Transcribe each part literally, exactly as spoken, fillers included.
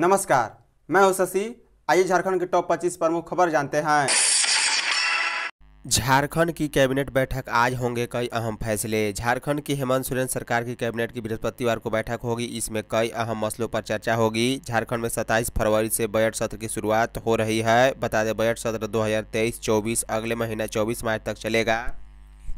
नमस्कार, मैं हूं शशि। आइए झारखंड के टॉप पच्चीस प्रमुख खबर जानते हैं। झारखंड की कैबिनेट बैठक, आज होंगे कई अहम फैसले। झारखंड की हेमंत सोरेन सरकार की कैबिनेट की बृहस्पतिवार को बैठक होगी। इसमें कई अहम मसलों पर चर्चा होगी। झारखंड में सत्ताईस फरवरी से बजट सत्र की शुरुआत हो रही है। बता दें, बजट सत्र दो हज़ार तेईस चौबीस अगले महीने चौबीस मार्च तक चलेगा।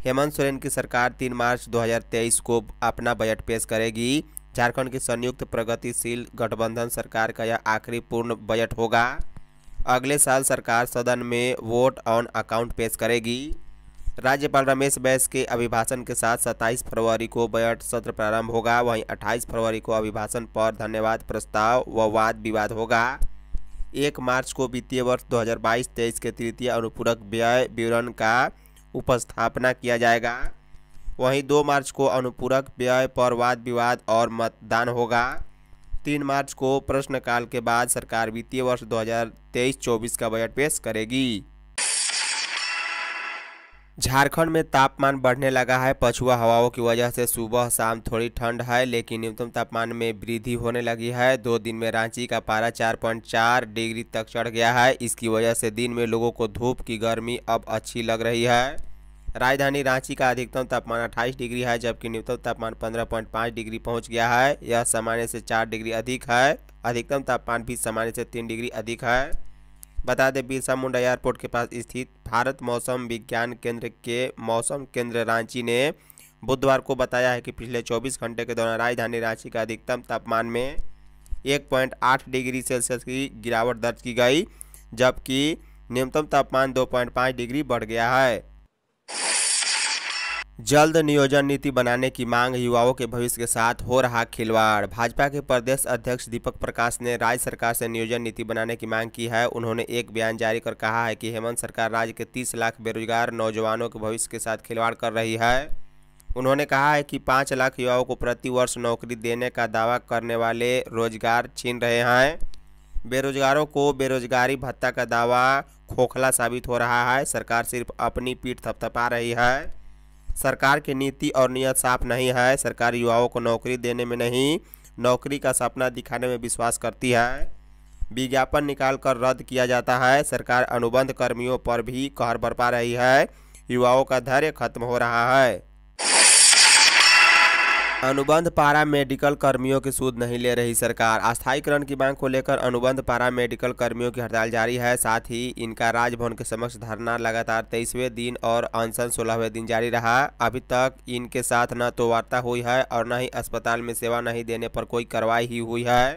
हेमंत सोरेन की सरकार तीन मार्च दो हज़ार तेईस को अपना बजट पेश करेगी। झारखंड की संयुक्त प्रगतिशील गठबंधन सरकार का यह आखिरी पूर्ण बजट होगा। अगले साल सरकार सदन में वोट ऑन अकाउंट पेश करेगी। राज्यपाल रमेश बैस के अभिभाषण के साथ सत्ताईस फरवरी को बजट सत्र प्रारंभ होगा। वहीं अट्ठाईस फरवरी को अभिभाषण पर धन्यवाद प्रस्ताव व वाद विवाद होगा। एक मार्च को वित्तीय वर्ष दो हज़ार बाईस तेईस के तृतीय अनुपूरक व्यय विवरण का उपस्थापना किया जाएगा। वहीं दो मार्च को अनुपूरक व्यय पर वाद विवाद और मतदान होगा। तीन मार्च को प्रश्नकाल के बाद सरकार वित्तीय वर्ष दो हज़ार तेईस चौबीस का बजट पेश करेगी। झारखंड में तापमान बढ़ने लगा है। पछुआ हवाओं की वजह से सुबह शाम थोड़ी ठंड है, लेकिन न्यूनतम तापमान में वृद्धि होने लगी है। दो दिन में रांची का पारा चार पॉइंट चार डिग्री तक चढ़ गया है। इसकी वजह से दिन में लोगों को धूप की गर्मी अब अच्छी लग रही है। राजधानी रांची का अधिकतम तापमान अट्ठाईस डिग्री है, जबकि न्यूनतम तापमान पंद्रह पॉइंट पाँच डिग्री पहुंच गया है। यह सामान्य से चार डिग्री अधिक है। अधिकतम तापमान भी सामान्य से तीन डिग्री अधिक है। बता दें, बिरसा मुंडा एयरपोर्ट के पास स्थित भारत मौसम विज्ञान केंद्र के मौसम केंद्र रांची ने बुधवार को बताया है कि पिछले चौबीस घंटे के दौरान राजधानी रांची का अधिकतम तापमान में एक पॉइंट आठ डिग्री सेल्सियस की गिरावट दर्ज की गई, जबकि न्यूनतम तापमान दो पॉइंट पाँच डिग्री बढ़ गया है। जल्द नियोजन नीति बनाने की मांग, युवाओं के भविष्य के साथ हो रहा खिलवाड़। भाजपा के प्रदेश अध्यक्ष दीपक प्रकाश ने राज्य सरकार से नियोजन नीति बनाने की मांग की है। उन्होंने एक बयान जारी कर कहा है कि हेमंत सरकार राज्य के तीस लाख बेरोजगार नौजवानों के भविष्य के साथ खिलवाड़ कर रही है। उन्होंने कहा है कि पाँच लाख युवाओं को प्रतिवर्ष नौकरी देने का दावा करने वाले रोजगार छीन रहे हैं। बेरोजगारों को बेरोजगारी भत्ता का दावा खोखला साबित हो रहा है। सरकार सिर्फ अपनी पीठ थपथपा रही है। सरकार की नीति और नीयत साफ नहीं है। सरकार युवाओं को नौकरी देने में नहीं, नौकरी का सपना दिखाने में विश्वास करती है। विज्ञापन निकालकर रद्द किया जाता है। सरकार अनुबंध कर्मियों पर भी कहर बरपा रही है। युवाओं का धैर्य खत्म हो रहा है। अनुबंध पारा मेडिकल कर्मियों के सूद नहीं ले रही सरकार। अस्थायीकरण की मांग को लेकर अनुबंध पारा मेडिकल कर्मियों की हड़ताल जारी है। साथ ही इनका राजभवन के समक्ष धरना लगातार तेईसवें दिन और अनशन सोलहवें दिन जारी रहा। अभी तक इनके साथ न तो वार्ता हुई है और न ही अस्पताल में सेवा नहीं देने पर कोई कार्रवाई ही हुई है।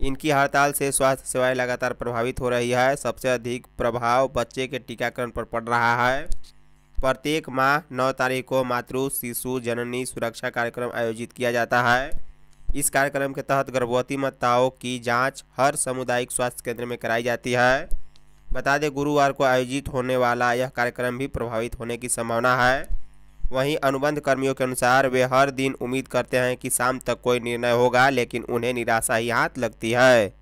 इनकी हड़ताल से स्वास्थ्य सेवाएँ लगातार प्रभावित हो रही है। सबसे अधिक प्रभाव बच्चे के टीकाकरण पर पड़ रहा है। प्रत्येक माह नौ तारीख को मातृ शिशु जननी सुरक्षा कार्यक्रम आयोजित किया जाता है। इस कार्यक्रम के तहत गर्भवती माताओं की जांच हर सामुदायिक स्वास्थ्य केंद्र में कराई जाती है। बता दें, गुरुवार को आयोजित होने वाला यह कार्यक्रम भी प्रभावित होने की संभावना है। वहीं अनुबंध कर्मियों के अनुसार वे हर दिन उम्मीद करते हैं कि शाम तक कोई निर्णय होगा, लेकिन उन्हें निराशा ही हाथ लगती है।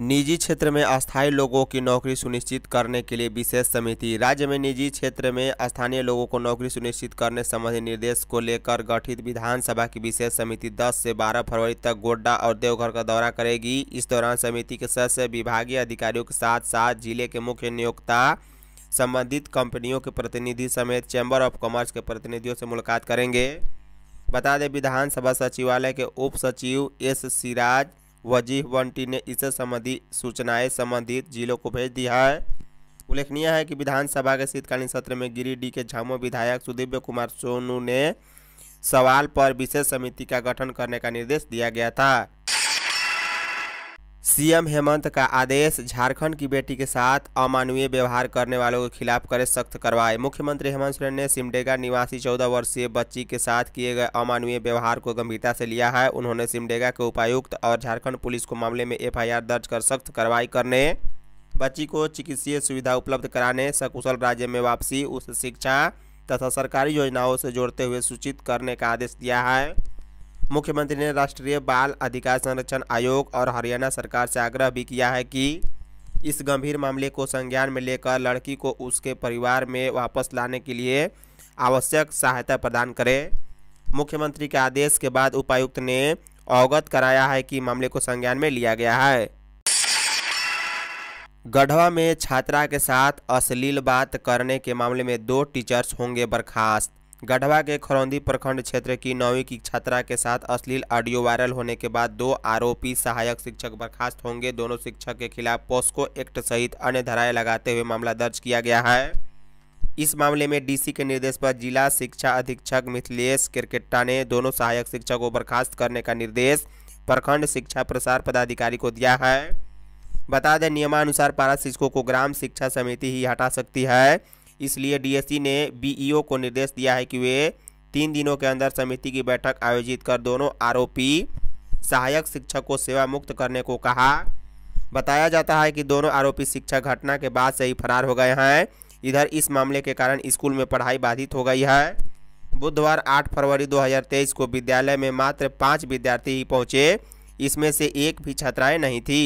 निजी क्षेत्र में अस्थायी लोगों की नौकरी सुनिश्चित करने के लिए विशेष समिति। राज्य में निजी क्षेत्र में स्थानीय लोगों को नौकरी सुनिश्चित करने संबंधी निर्देश को लेकर गठित विधानसभा की विशेष समिति दस से बारह फरवरी तक गोड्डा और देवघर का दौरा करेगी। इस दौरान समिति के सदस्य विभागीय अधिकारियों के साथ साथ जिले के मुख्य नियोक्ता, संबंधित कंपनियों के प्रतिनिधि समेत चैम्बर ऑफ कॉमर्स के प्रतिनिधियों से मुलाकात करेंगे। बता दें, विधानसभा सचिवालय के उप सचिव एस सिराज वजीह वंटी ने इससे संबंधित सूचनाएं संबंधित जिलों को भेज दी है। उल्लेखनीय है कि विधानसभा के शीतकालीन सत्र में गिरिडीह के झामो विधायक सुदिव्य कुमार सोनू ने सवाल पर विशेष समिति का गठन करने का निर्देश दिया गया था। सीएम हेमंत का आदेश, झारखंड की बेटी के साथ अमानवीय व्यवहार करने वालों के खिलाफ कड़े सख्त कार्रवाई। मुख्यमंत्री हेमंत सोरेन ने सिमडेगा निवासी चौदह वर्षीय बच्ची के साथ किए गए अमानवीय व्यवहार को गंभीरता से लिया है। उन्होंने सिमडेगा के उपायुक्त और झारखंड पुलिस को मामले में एफआईआर दर्ज कर सख्त कार्रवाई करने, बच्ची को चिकित्सीय सुविधा उपलब्ध कराने, सकुशल राज्य में वापसी, उसे शिक्षा तथा सरकारी योजनाओं से जोड़ते हुए सूचित करने का आदेश दिया है। मुख्यमंत्री ने राष्ट्रीय बाल अधिकार संरक्षण आयोग और हरियाणा सरकार से आग्रह भी किया है कि इस गंभीर मामले को संज्ञान में लेकर लड़की को उसके परिवार में वापस लाने के लिए आवश्यक सहायता प्रदान करें। मुख्यमंत्री के आदेश के बाद उपायुक्त ने अवगत कराया है कि मामले को संज्ञान में लिया गया है। गढ़वा में छात्रा के साथ अश्लील बात करने के मामले में दो टीचर्स होंगे बर्खास्त। गढ़वा के खरौंधी प्रखंड क्षेत्र की नौवीं की छात्रा के साथ अश्लील ऑडियो वायरल होने के बाद दो आरोपी सहायक शिक्षक बर्खास्त होंगे। दोनों शिक्षक के खिलाफ पॉस्को एक्ट सहित अन्य धाराएं लगाते हुए मामला दर्ज किया गया है। इस मामले में डीसी के निर्देश पर जिला शिक्षा अधीक्षक मिथिलेश केरकेट्टा ने दोनों सहायक शिक्षक को बर्खास्त करने का निर्देश प्रखंड शिक्षा प्रसार पदाधिकारी को दिया है। बता दें, नियमानुसार पारा शिक्षकों को ग्राम शिक्षा समिति ही हटा सकती है, इसलिए डीएससी ने बीईओ को निर्देश दिया है कि वे तीन दिनों के अंदर समिति की बैठक आयोजित कर दोनों आरोपी सहायक शिक्षक को सेवा मुक्त करने को कहा। बताया जाता है कि दोनों आरोपी शिक्षक घटना के बाद से ही फरार हो गए हैं। इधर इस मामले के कारण स्कूल में पढ़ाई बाधित हो गई है। बुधवार आठ फरवरी दो हजार तेईस को विद्यालय में मात्र पाँच विद्यार्थी ही पहुँचे, इसमें से एक भी छात्राएँ नहीं थी।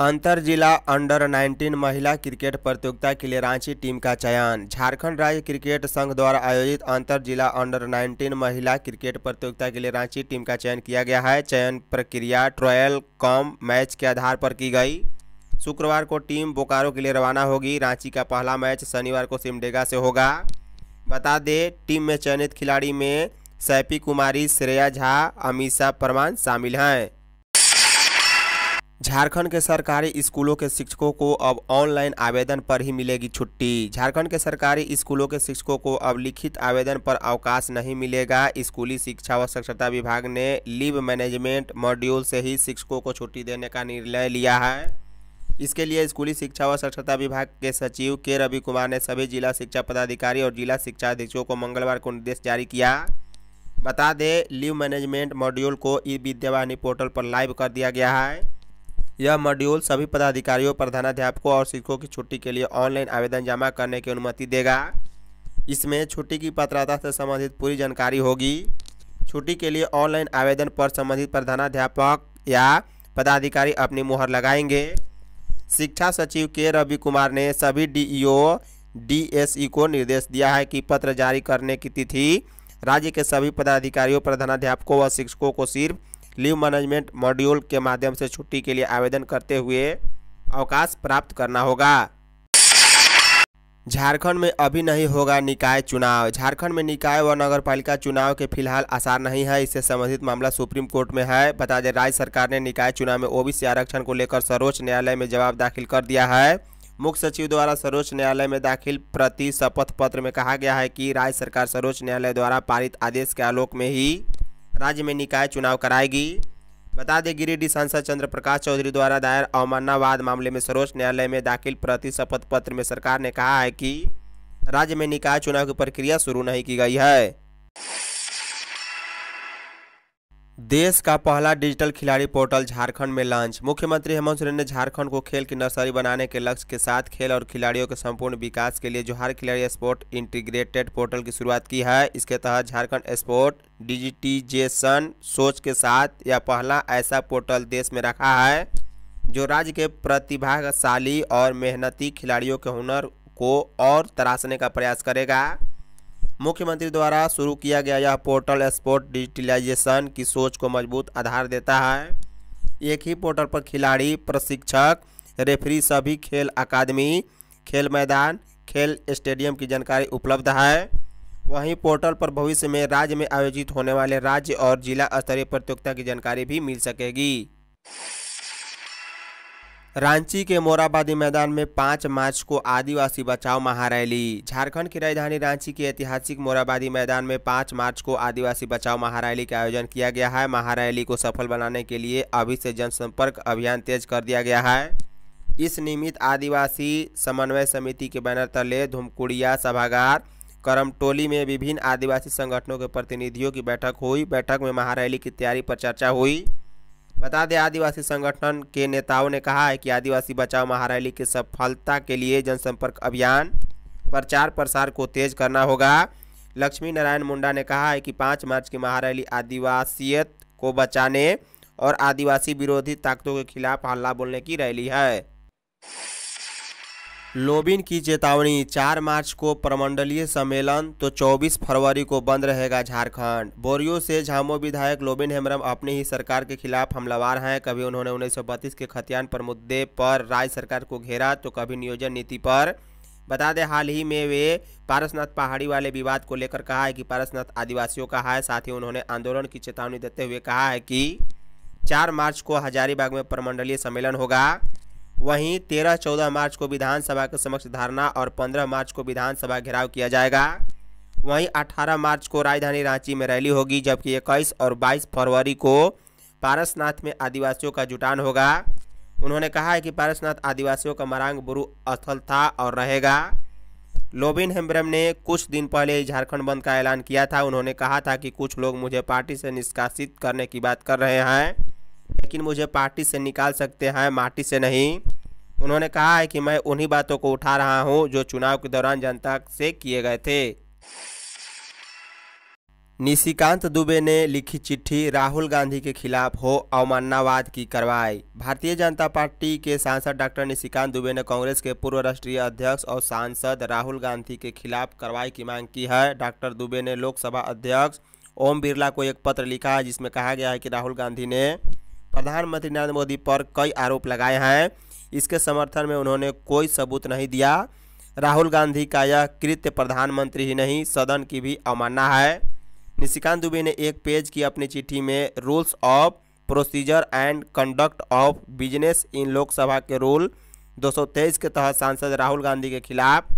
अंतर जिला अंडर नाइनटीन महिला क्रिकेट प्रतियोगिता के लिए रांची टीम का चयन। झारखंड राज्य क्रिकेट संघ द्वारा आयोजित अंतर जिला अंडर नाइनटीन महिला क्रिकेट प्रतियोगिता के लिए रांची टीम का चयन किया गया है। चयन प्रक्रिया ट्रायल कम मैच के आधार पर की गई। शुक्रवार को टीम बोकारो के लिए रवाना होगी। रांची का पहला मैच शनिवार को सिमडेगा से होगा। बता दें, टीम में चयनित खिलाड़ी में सैपी कुमारी, श्रेया झा, अमीशा परमान शामिल हैं। झारखंड के सरकारी स्कूलों के शिक्षकों को अब ऑनलाइन आवेदन पर ही मिलेगी छुट्टी। झारखंड के सरकारी स्कूलों के शिक्षकों को अब लिखित आवेदन पर अवकाश नहीं मिलेगा। स्कूली शिक्षा व साक्षरता विभाग ने लीव मैनेजमेंट मॉड्यूल से ही शिक्षकों को छुट्टी देने का निर्णय लिया है। इसके लिए स्कूली शिक्षा व साक्षरता विभाग के सचिव के रवि कुमार ने सभी जिला शिक्षा पदाधिकारी और जिला शिक्षा अधीक्षकों को मंगलवार को निर्देश जारी किया। बता दें, लीव मैनेजमेंट मॉड्यूल को ई विद्यावाहिनी पोर्टल पर लाइव कर दिया गया है। यह मॉड्यूल सभी पदाधिकारियों, प्रधानाध्यापकों और शिक्षकों की छुट्टी के लिए ऑनलाइन आवेदन जमा करने की अनुमति देगा। इसमें छुट्टी की पात्रता से संबंधित पूरी जानकारी होगी। छुट्टी के लिए ऑनलाइन आवेदन पर संबंधित प्रधानाध्यापक या पदाधिकारी अपनी मुहर लगाएंगे। शिक्षा सचिव के रवि कुमार ने सभी डीईओ, डीएसई को निर्देश दिया है कि पत्र जारी करने की तिथि राज्य के सभी पदाधिकारियों, प्रधानाध्यापकों व शिक्षकों को सिर्फ लीव मैनेजमेंट मॉड्यूल के माध्यम से छुट्टी के लिए आवेदन करते हुए अवकाश प्राप्त करना होगा। झारखंड में अभी नहीं होगा निकाय चुनाव। झारखंड में निकाय व नगरपालिका चुनाव के फिलहाल आसार नहीं है। इससे संबंधित मामला सुप्रीम कोर्ट में है। बता दें, राज्य सर्कार ने निकाय चुनाव में ओबीसी आरक्षण को लेकर सर्वोच्च न्यायालय में जवाब दाखिल कर दिया है। मुख्य सचिव द्वारा सर्वोच्च न्यायालय में दाखिल प्रति शपथ पत्र में कहा गया है कि राज्य सरकार सर्वोच्च न्यायालय द्वारा पारित आदेश के आलोक में ही राज्य में निकाय चुनाव कराएगी। बता दें, गिरिडीह सांसद चंद्र प्रकाश चौधरी द्वारा दायर अवमाननावाद मामले में सर्वोच्च न्यायालय में दाखिल प्रति शपथ पत्र में सरकार ने कहा है कि राज्य में निकाय चुनाव की प्रक्रिया शुरू नहीं की गई है। देश का पहला डिजिटल खिलाड़ी पोर्टल झारखंड में लॉन्च। मुख्यमंत्री हेमंत सोरेन ने झारखंड को खेल की नर्सरी बनाने के लक्ष्य के साथ खेल और खिलाड़ियों के संपूर्ण विकास के लिए जोहार खिलाड़ी स्पोर्ट इंटीग्रेटेड पोर्टल की शुरुआत की है। इसके तहत झारखंड स्पोर्ट डिजिटाइजेशन सोच के साथ यह पहला ऐसा पोर्टल देश में रखा है जो राज्य के प्रतिभाशाली और मेहनती खिलाड़ियों के हुनर को और तराशने का प्रयास करेगा। मुख्यमंत्री द्वारा शुरू किया गया यह पोर्टल स्पोर्ट डिजिटलाइजेशन की सोच को मजबूत आधार देता है। एक ही पोर्टल पर खिलाड़ी, प्रशिक्षक, रेफरी, सभी खेल अकादमी, खेल मैदान, खेल स्टेडियम की जानकारी उपलब्ध है। वहीं पोर्टल पर भविष्य में राज्य में आयोजित होने वाले राज्य और जिला स्तरीय प्रतियोगिता की जानकारी भी मिल सकेगी। रांची के मोराबादी मैदान में पाँच मार्च को आदिवासी बचाओ महारैली। झारखंड की राजधानी रांची के ऐतिहासिक मोराबादी मैदान में पाँच मार्च को आदिवासी बचाओ महारैली का आयोजन किया गया है। महारैली को सफल बनाने के लिए अभी से जनसंपर्क अभियान तेज कर दिया गया है। इस निमित्त आदिवासी समन्वय समिति के बैनर तले धुमकुड़िया सभागार करमटोली में विभिन्न आदिवासी संगठनों के प्रतिनिधियों की बैठक हुई। बैठक में महारैली की तैयारी पर चर्चा हुई। बता दें, आदिवासी संगठन के नेताओं ने कहा है कि आदिवासी बचाओ महारैली की सफलता के लिए जनसंपर्क अभियान, प्रचार प्रसार को तेज करना होगा। लक्ष्मी नारायण मुंडा ने कहा है कि पाँच मार्च की महारैली आदिवासियत को बचाने और आदिवासी विरोधी ताकतों के खिलाफ हल्ला बोलने की रैली है। लोबिन की चेतावनी, चार मार्च को प्रमंडलीय सम्मेलन तो चौबीस फरवरी को बंद रहेगा झारखंड। बोरियो से झामो विधायक लोबिन हेमरम अपनी ही सरकार के खिलाफ हमलावर हैं। कभी उन्होंने उन्नीस सौ बत्तीस के खतियान पर मुद्दे पर राज्य सरकार को घेरा तो कभी नियोजन नीति पर। बता दें हाल ही में वे पारसनाथ पहाड़ी वाले विवाद को लेकर कहा है कि पारसनाथ आदिवासियों का है। साथ ही उन्होंने आंदोलन की चेतावनी देते हुए कहा है कि चार मार्च को हजारीबाग में प्रमंडलीय सम्मेलन होगा। वहीं तेरह चौदह मार्च को विधानसभा के समक्ष धरना और पंद्रह मार्च को विधानसभा घेराव किया जाएगा। वहीं अठारह मार्च को राजधानी रांची में रैली होगी, जबकि इक्कीस और बाईस फरवरी को पारसनाथ में आदिवासियों का जुटान होगा। उन्होंने कहा है कि पारसनाथ आदिवासियों का मरांग बुरू स्थल था और रहेगा। लोबिन हेम्ब्रम ने कुछ दिन पहले झारखंड बंद का ऐलान किया था। उन्होंने कहा था कि कुछ लोग मुझे पार्टी से निष्कासित करने की बात कर रहे हैं, लेकिन मुझे पार्टी से निकाल सकते हैं, माटी से नहीं। उन्होंने कहा है कि मैं उन्हीं बातों को उठा रहा हूं जो चुनाव के दौरान जनता से किए गए थे। निशिकांत दुबे ने लिखी चिट्ठी, राहुल गांधी के खिलाफ हो अवमाननावाद की कार्रवाई। भारतीय जनता पार्टी के सांसद डॉक्टर निशिकांत दुबे ने कांग्रेस के पूर्व राष्ट्रीय अध्यक्ष और सांसद राहुल गांधी के खिलाफ कार्रवाई की मांग की है। डॉक्टर दुबे ने लोकसभा अध्यक्ष ओम बिरला को एक पत्र लिखा है, जिसमें कहा गया है कि राहुल गांधी ने प्रधानमंत्री नरेंद्र मोदी पर कई आरोप लगाए हैं। इसके समर्थन में उन्होंने कोई सबूत नहीं दिया। राहुल गांधी का यह कृत्य प्रधानमंत्री ही नहीं, सदन की भी अवमानना है। निशिकांत दुबे ने एक पेज की अपनी चिट्ठी में rules of procedure and conduct of business in Lok Sabha के रूल दो सौ तेईस के तहत सांसद राहुल गांधी के खिलाफ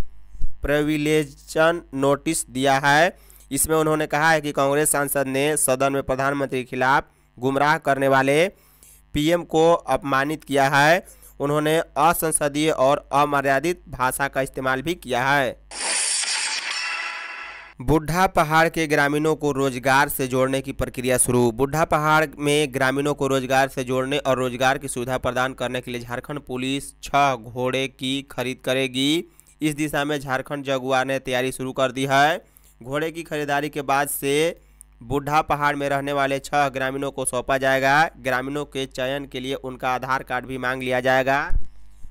प्रिविलेजन नोटिस दिया है। इसमें उन्होंने कहा है कि कांग्रेस सांसद ने सदन में प्रधानमंत्री के खिलाफ गुमराह करने वाले पीएम को अपमानित किया है। उन्होंने असंसदीय और अमर्यादित भाषा का इस्तेमाल भी किया है। बुढ़ा पहाड़ के ग्रामीणों को रोजगार से जोड़ने की प्रक्रिया शुरू। बुढ़ा पहाड़ में ग्रामीणों को रोजगार से जोड़ने और रोजगार की सुविधा प्रदान करने के लिए झारखंड पुलिस छह घोड़े की खरीद करेगी। इस दिशा में झारखंड जगुआ ने तैयारी शुरू कर दी है। घोड़े की खरीदारी के बाद से बुढ़ा पहाड़ में रहने वाले छह ग्रामीणों को सौंपा जाएगा। ग्रामीणों के चयन के लिए उनका आधार कार्ड भी मांग लिया जाएगा।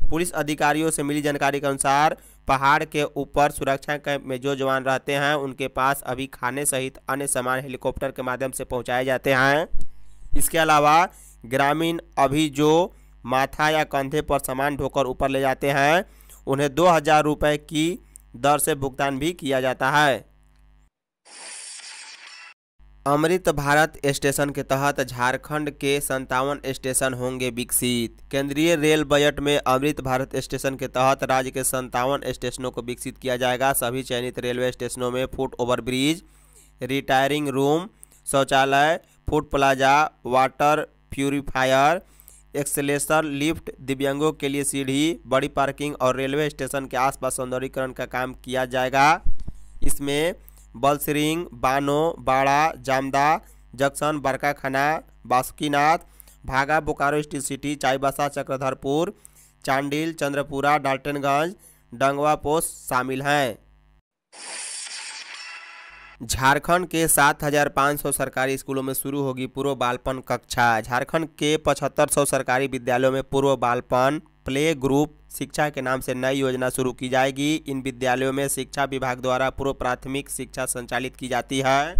पुलिस अधिकारियों से मिली जानकारी के अनुसार पहाड़ के ऊपर सुरक्षा कैंप में जो जवान रहते हैं, उनके पास अभी खाने सहित अन्य सामान हेलीकॉप्टर के माध्यम से पहुंचाए जाते हैं। इसके अलावा ग्रामीण अभी जो माथा या कंधे पर सामान ढोकर ऊपर ले जाते हैं, उन्हें दो हजार रुपये की दर से भुगतान भी किया जाता है। अमृत भारत स्टेशन के तहत झारखंड के संतावन स्टेशन होंगे विकसित। केंद्रीय रेल बजट में अमृत भारत स्टेशन के तहत राज्य के संतावन स्टेशनों को विकसित किया जाएगा। सभी चयनित रेलवे स्टेशनों में फुट ओवरब्रिज, रिटायरिंग रूम, शौचालय, food plaza, water purifier, accelerator lift, दिव्यांगों के लिए सीढ़ी, बड़ी पार्किंग और रेलवे स्टेशन के आसपास सौंदर्यीकरण का काम किया जाएगा। इसमें Balsiring, Bano, Bara, Jamda junction, बरकाखाना, Basukinath, Bhaga, Bokaro city, Chaibasa, Chakradharpur, Chandil, Chandrapura, Daltonganj, Dangwa post शामिल हैं। झारखंड के सात हज़ार पाँच सौ सरकारी स्कूलों में शुरू होगी पूर्व बालपन कक्षा। झारखंड के पचहत्तर सौ सरकारी विद्यालयों में पूर्व बालपन प्ले ग्रुप शिक्षा के नाम से नई योजना शुरू की जाएगी। इन विद्यालयों में शिक्षा विभाग द्वारा पूर्व प्राथमिक शिक्षा संचालित की जाती है।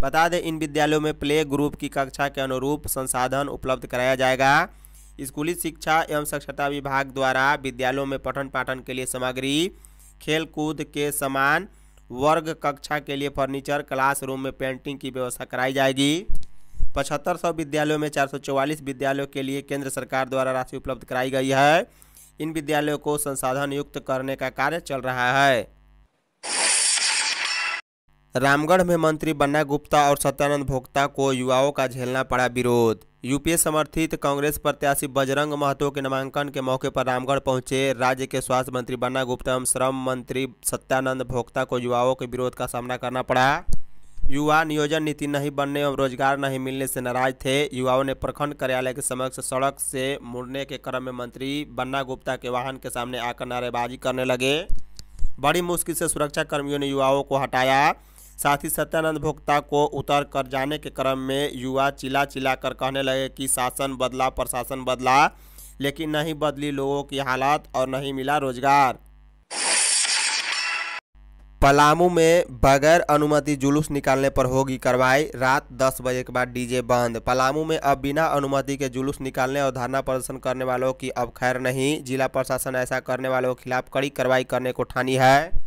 बता दें इन विद्यालयों में प्ले ग्रुप की कक्षा के अनुरूप संसाधन उपलब्ध कराया जाएगा। स्कूली शिक्षा एवं साक्षरता विभाग द्वारा विद्यालयों में पठन पाठन के लिए सामग्री, खेलकूद के सामान, वर्ग कक्षा के लिए फर्नीचर, क्लासरूम में पेंटिंग की व्यवस्था कराई जाएगी। पचहत्तर सौ विद्यालयों में चार सौ चौवालीस विद्यालयों के लिए केंद्र सरकार द्वारा राशि उपलब्ध कराई गई है। इन विद्यालयों को संसाधन युक्त करने का कार्य चल रहा है। रामगढ़ में मंत्री बन्ना गुप्ता और सत्यानंद भोक्ता को युवाओं का झेलना पड़ा विरोध। यूपीए समर्थित कांग्रेस प्रत्याशी बजरंग महतो के नामांकन के मौके पर रामगढ़ पहुंचे राज्य के स्वास्थ्य मंत्री बन्ना गुप्ता एवं श्रम मंत्री सत्यानंद भोक्ता को युवाओं के विरोध का सामना करना पड़ा। युवा नियोजन नीति नहीं बनने और रोजगार नहीं मिलने से नाराज थे। युवाओं ने प्रखंड कार्यालय के समक्ष सड़क से मुड़ने के क्रम में मंत्री बन्ना गुप्ता के वाहन के सामने आकर नारेबाजी करने लगे। बड़ी मुश्किल से सुरक्षा कर्मियों ने युवाओं को हटाया। साथ ही सत्यानंद भोक्ता को उतर कर जाने के क्रम में युवा चिल्ला चिल्ला कर कहने लगे कि शासन बदला, प्रशासन बदला, लेकिन नहीं बदली लोगों की हालात और नहीं मिला रोजगार। पलामू में बगैर अनुमति जुलूस निकालने पर होगी कार्रवाई, रात दस बजे के बाद डीजे बंद। पलामू में अब बिना अनुमति के जुलूस निकालने और धरना प्रदर्शन करने वालों की अब खैर नहीं। जिला प्रशासन ऐसा करने वालों के खिलाफ कड़ी कार्रवाई करने को ठानी है।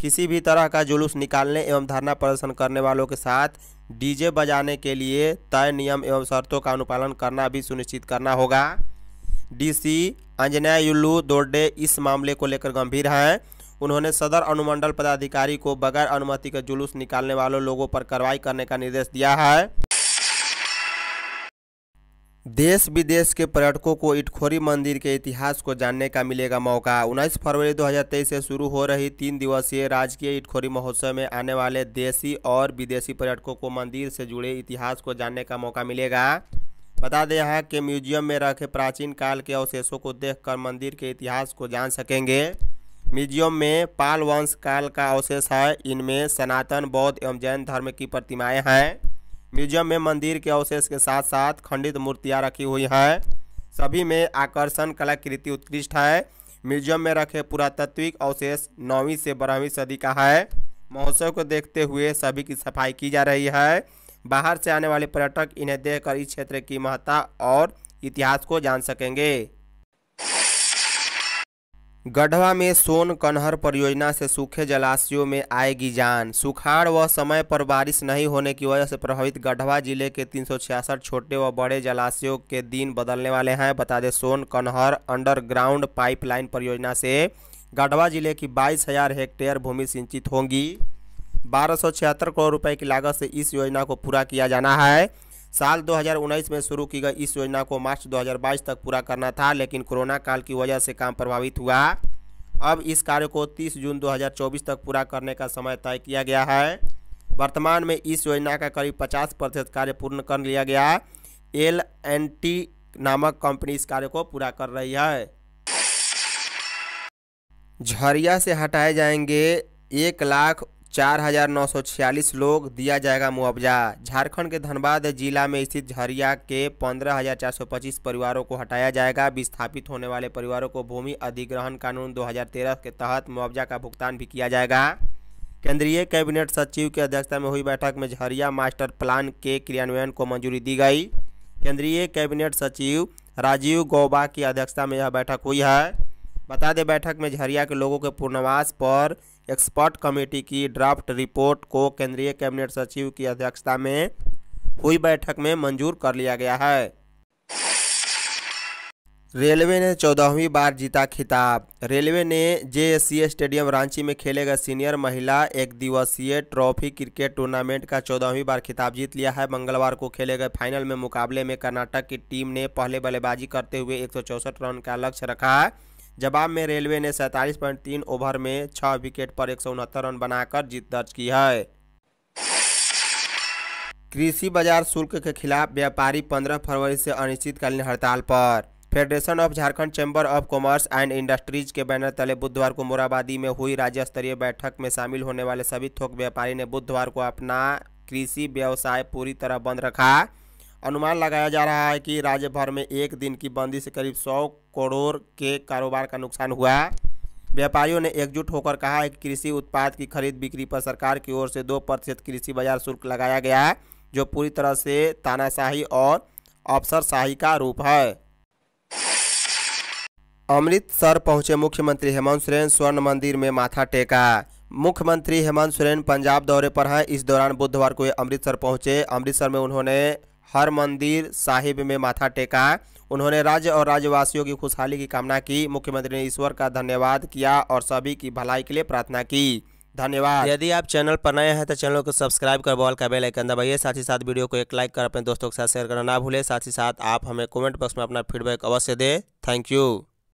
किसी भी तरह का जुलूस निकालने एवं धरना प्रदर्शन करने वालों के साथ डीजे बजाने के लिए तय नियम एवं शर्तों का अनुपालन करना भी सुनिश्चित करना होगा। डीसी अंजना युल्लू दोडे इस मामले को लेकर गंभीर हैं। उन्होंने सदर अनुमंडल पदाधिकारी को बगैर अनुमति के जुलूस निकालने वालों लोगों पर कार्रवाई करने का निर्देश दिया है। देश विदेश के पर्यटकों को इटखोरी मंदिर के इतिहास को जानने का मिलेगा मौका। उन्नीस फरवरी दो हज़ार तेईस से शुरू हो रही तीन दिवसीय राजकीय इटखोरी महोत्सव में आने वाले देशी और विदेशी पर्यटकों को मंदिर से जुड़े इतिहास को जानने का मौका मिलेगा। बता दें यहाँ के म्यूजियम में रखे प्राचीन काल के अवशेषों को देखकर मंदिर के इतिहास को जान सकेंगे। म्यूजियम में पाल वंश काल का अवशेष है। इनमें सनातन बौद्ध एवं जैन धर्म की प्रतिमाएं हैं। म्यूजियम में मंदिर के अवशेष के साथ साथ खंडित मूर्तियां रखी हुई हैं। सभी में आकर्षण कलाकृति उत्कृष्ट है। म्यूजियम में रखे पुरातत्विक अवशेष नौवीं से बारहवीं सदी का है। महोत्सव को देखते हुए सभी की सफाई की जा रही है। बाहर से आने वाले पर्यटक इन्हें देखकर इस क्षेत्र की महत्ता और इतिहास को जान सकेंगे। गढ़वा में सोन कन्हर परियोजना से सूखे जलाशयों में आएगी जान। सुखाड़ व समय पर बारिश नहीं होने की वजह से प्रभावित गढ़वा जिले के तीन सौ छियासठ छोटे व बड़े जलाशयों के दिन बदलने वाले हैं। बता दें सोन कन्हर अंडरग्राउंड पाइपलाइन परियोजना से गढ़वा जिले की बाईस हजार हेक्टेयर भूमि सिंचित होगी। बारह सौ छिहत्तर करोड़ रुपए की लागत से इस योजना को पूरा किया जाना है। साल दो हज़ार उन्नीस में शुरू की गई इस योजना को मार्च दो हज़ार बाईस तक पूरा करना था, लेकिन कोरोना काल की वजह से काम प्रभावित हुआ। अब इस कार्य को तीस जून दो हज़ार चौबीस तक पूरा करने का समय तय किया गया है। वर्तमान में इस योजना का करीब पचास प्रतिशत कार्य पूर्ण कर लिया गया। एल एंड टी नामक कंपनी इस कार्य को पूरा कर रही है। झरिया से हटाए जाएंगे एक लाख चार हजार नौ सौ छियालीस लोग, दिया जाएगा मुआवजा। झारखंड के धनबाद जिला में स्थित झरिया के पंद्रह हजार चार सौ पच्चीस परिवारों को हटाया जाएगा। विस्थापित होने वाले परिवारों को भूमि अधिग्रहण कानून दो हज़ार तेरह के तहत मुआवजा का भुगतान भी किया जाएगा। केंद्रीय कैबिनेट सचिव की अध्यक्षता में हुई बैठक में झरिया मास्टर प्लान के क्रियान्वयन को मंजूरी दी गई। केंद्रीय कैबिनेट सचिव राजीव गौबा की अध्यक्षता में यह बैठक हुई है। बता दें बैठक में झरिया के लोगों के पुनर्वास पर एक्सपर्ट कमेटी की ड्राफ्ट रिपोर्ट को केंद्रीय कैबिनेट सचिव की अध्यक्षता में हुई बैठक में मंजूर कर लिया गया है। रेलवे ने चौदहवीं बार जीता खिताब। रेलवे ने जेएससी स्टेडियम रांची में खेले गए सीनियर महिला एक दिवसीय ट्रॉफी क्रिकेट टूर्नामेंट का चौदहवीं बार खिताब जीत लिया है। मंगलवार को खेले गए फाइनल में मुकाबले में कर्नाटक की टीम ने पहले बल्लेबाजी करते हुए एक सौ चौसठ रन का लक्ष्य रखा। जवाब में रेलवे ने सैंतालीस पॉइंट तीन ओवर में छह विकेट पर एक सौ उनहत्तर रन बनाकर जीत दर्ज की है। कृषि बाजार शुल्क के खिलाफ व्यापारी पंद्रह फरवरी से अनिश्चितकालीन हड़ताल पर। Federation of Jharkhand chamber of commerce and industries के बैनर तले बुधवार को मोराबादी में हुई राज्य स्तरीय बैठक में शामिल होने वाले सभी थोक व्यापारी ने बुधवार को अपना कृषि व्यवसाय पूरी तरह बंद रखा। अनुमान लगाया जा रहा है कि राज्य भर में एक दिन की बंदी से करीब सौ करोड़ के कारोबार का नुकसान हुआ। व्यापारियों ने एकजुट होकर कहा है कि कृषि उत्पाद की खरीद बिक्री पर सरकार की ओर से दो प्रतिशत कृषि बाजार शुल्क लगाया गया है, जो पूरी तरह से तानाशाही और अफसरशाही का रूप है। अमृतसर पहुंचे मुख्यमंत्री हेमंत सोरेन, स्वर्ण मंदिर में माथा टेका। मुख्यमंत्री हेमंत सोरेन पंजाब दौरे पर हैं। इस दौरान बुधवार को अमृतसर पहुंचे। अमृतसर में उन्होंने हर मंदिर साहिब में माथा टेका। उन्होंने राज्य और राज्यवासियों की खुशहाली की कामना की। मुख्यमंत्री ने ईश्वर का धन्यवाद किया और सभी की भलाई के लिए प्रार्थना की। धन्यवाद। यदि आप चैनल पर नए हैं तो चैनल को सब्सक्राइब कर बॉल का बेल आइकन दबाइए। साथ ही साथ वीडियो को एक लाइक कर अपने दोस्तों के साथ शेयर करना ना भूलें। साथ ही साथ आप हमें कमेंट बॉक्स में अपना फीडबैक अवश्य दें। Thank you.